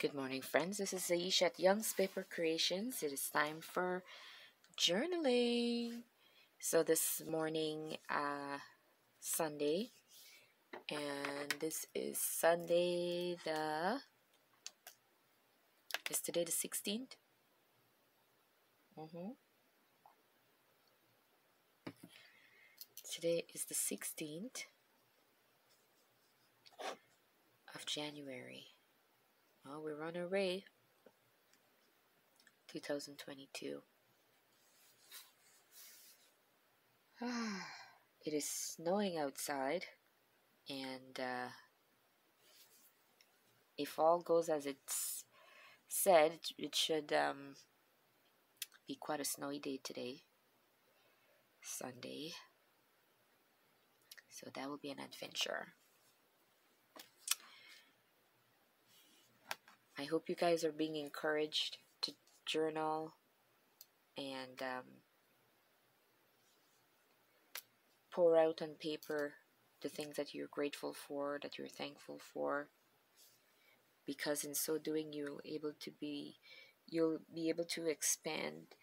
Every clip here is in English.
Good morning, friends. This is Aisha at Young's Paper Creations. It is time for journaling. So this morning, Sunday, and this is Sunday the... Is today the 16th? Today is the 16th of January. Well, we're on our way, 2022. It is snowing outside, and if all goes as it's said, it should be quite a snowy day today, Sunday. So that will be an adventure. I hope you guys are being encouraged to journal and pour out on paper the things that you're grateful for, that you're thankful for, because in so doing you'll be able to expand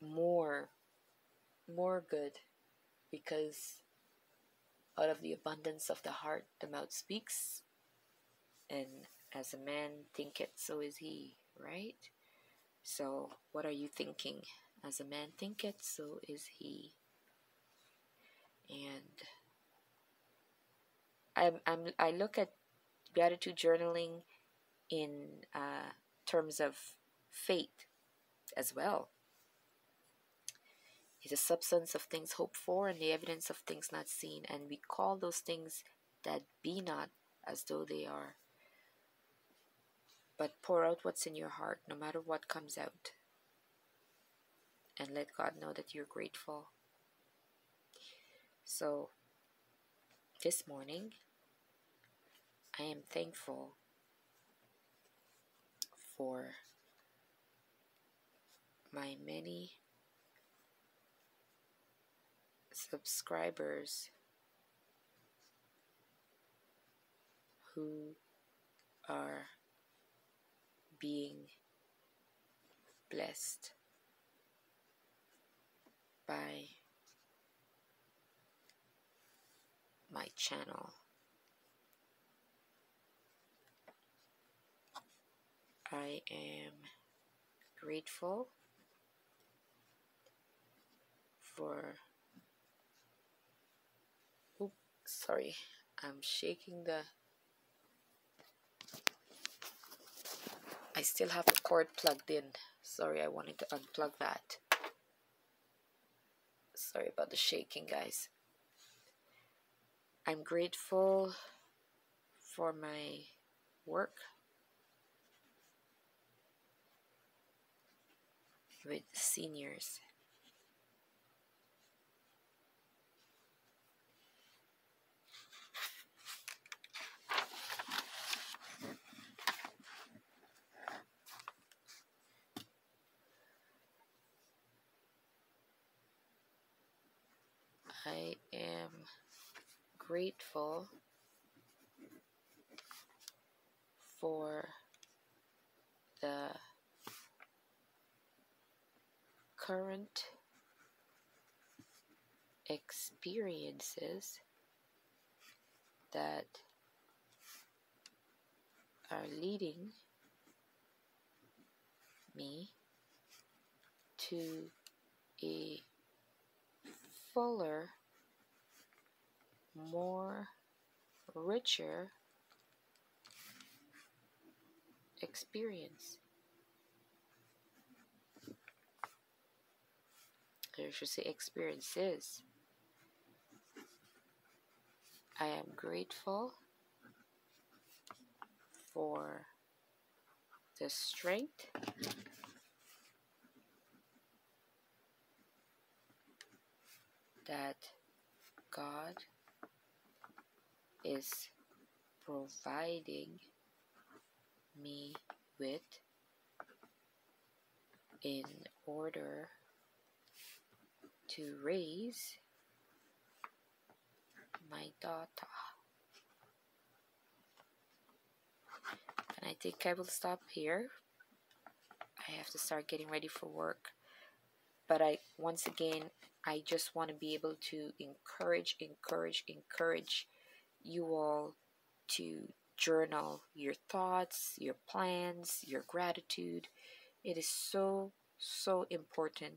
more good, because out of the abundance of the heart the mouth speaks, and as a man thinketh, so is he, right? So, what are you thinking? As a man thinketh, so is he. And I look at gratitude journaling in terms of faith as well. It's a substance of things hoped for and the evidence of things not seen. And we call those things that be not as though they are. But pour out what's in your heart, no matter what comes out. And let God know that you're grateful. So, this morning, I am thankful for my many subscribers who are being blessed by my channel. I am grateful for... Oops, sorry, I'm shaking the... I still have the cord plugged in. Sorry, I wanted to unplug that. Sorry about the shaking, guys. I'm grateful for my work with seniors. I am grateful for the current experiences that are leading me to a fuller, more richer experience. I should say experiences. I am grateful for the strength that God is providing me with in order to raise my daughter. And I think I will stop here. I have to start getting ready for work, but once again, I just want to be able to encourage you all to journal your thoughts, your plans, your gratitude. It is so important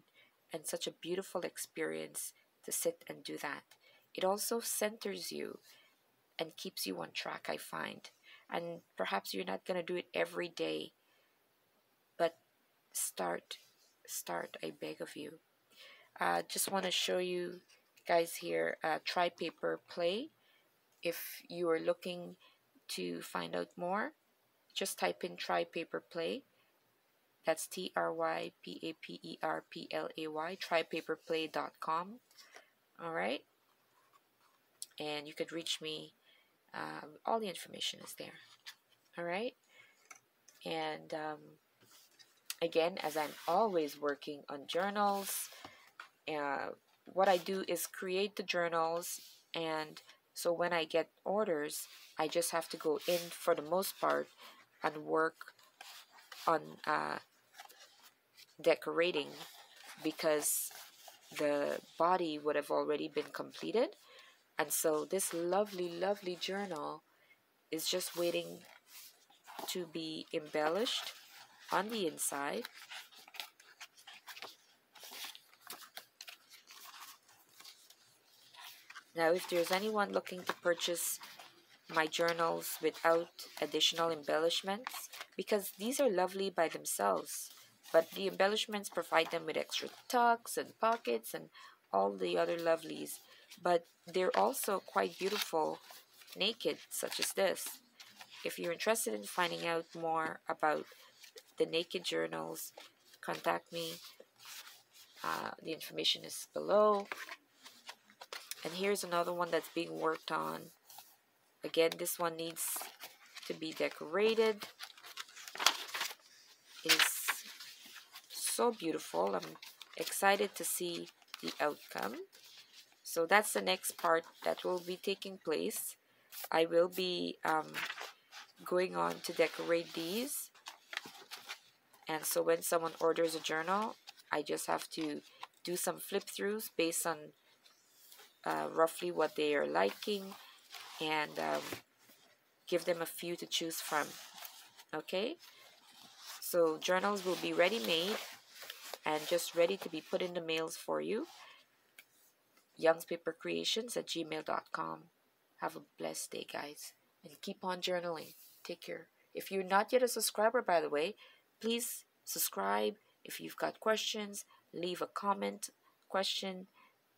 and such a beautiful experience to sit and do that. It also centers you and keeps you on track, I find. And perhaps you're not going to do it every day, but start, I beg of you. Just want to show you guys here, Try Paper Play. If you are looking to find out more, just type in Try Paper Play. That's TryPaperPlay, TryPaperPlay.com. All right. And you could reach me. All the information is there. All right. And again, as I'm always working on journals, what I do is create the journals. And so when I get orders, I just have to go in for the most part and work on decorating, because the body would have already been completed, and so this lovely journal is just waiting to be embellished on the inside. Now, if there's anyone looking to purchase my journals without additional embellishments, because these are lovely by themselves, but the embellishments provide them with extra tucks and pockets and all the other lovelies, but they're also quite beautiful naked, such as this. If you're interested in finding out more about the naked journals, contact me. The information is below. And here's another one that's being worked on. Again, this one needs to be decorated. It's so beautiful. I'm excited to see the outcome. So that's the next part that will be taking place. I will be going on to decorate these. And so when someone orders a journal, I just have to do some flip-throughs based on roughly what they are liking, and give them a few to choose from. Okay, so journals will be ready made and just ready to be put in the mails for you. Young's Paper Creations at gmail.com. Have a blessed day, guys, and keep on journaling. Take care. If you're not yet a subscriber, by the way, please subscribe. If you've got questions, leave a comment, question,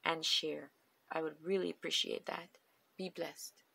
and share. I would really appreciate that. Be blessed.